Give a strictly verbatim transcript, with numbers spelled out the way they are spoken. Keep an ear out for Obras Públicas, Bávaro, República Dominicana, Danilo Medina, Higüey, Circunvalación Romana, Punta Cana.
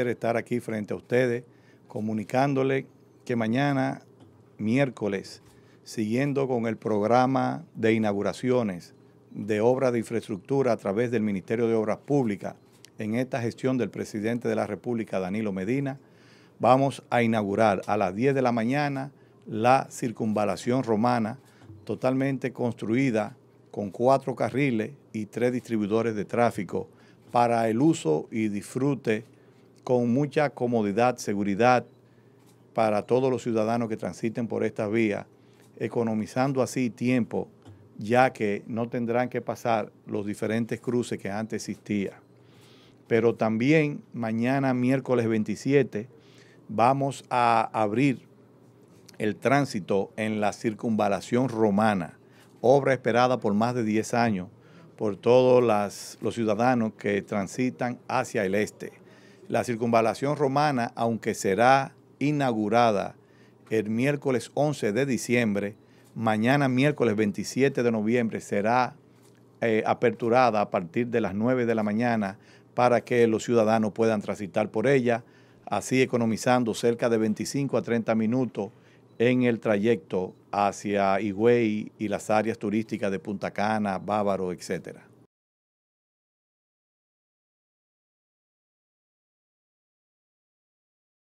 placer estar aquí frente a ustedes, comunicándole que mañana, miércoles, siguiendo con el programa de inauguraciones de obras de infraestructura a través del Ministerio de Obras Públicas, en esta gestión del presidente de la República, Danilo Medina, vamos a inaugurar a las diez de la mañana la Circunvalación Romana, totalmente construida con cuatro carriles y tres distribuidores de tráfico para el uso y disfrute con mucha comodidad, seguridad para todos los ciudadanos que transiten por estas vías, economizando así tiempo, ya que no tendrán que pasar los diferentes cruces que antes existían. Pero también mañana, miércoles veintisiete, vamos a abrir el tránsito en la Circunvalación Romana, obra esperada por más de diez años por todos las, los ciudadanos que transitan hacia el este. La Circunvalación Romana, aunque será inaugurada el miércoles once de diciembre, mañana miércoles veintisiete de noviembre será eh, aperturada a partir de las nueve de la mañana para que los ciudadanos puedan transitar por ella, así economizando cerca de veinticinco a treinta minutos en el trayecto hacia Higüey y las áreas turísticas de Punta Cana, Bávaro, etcétera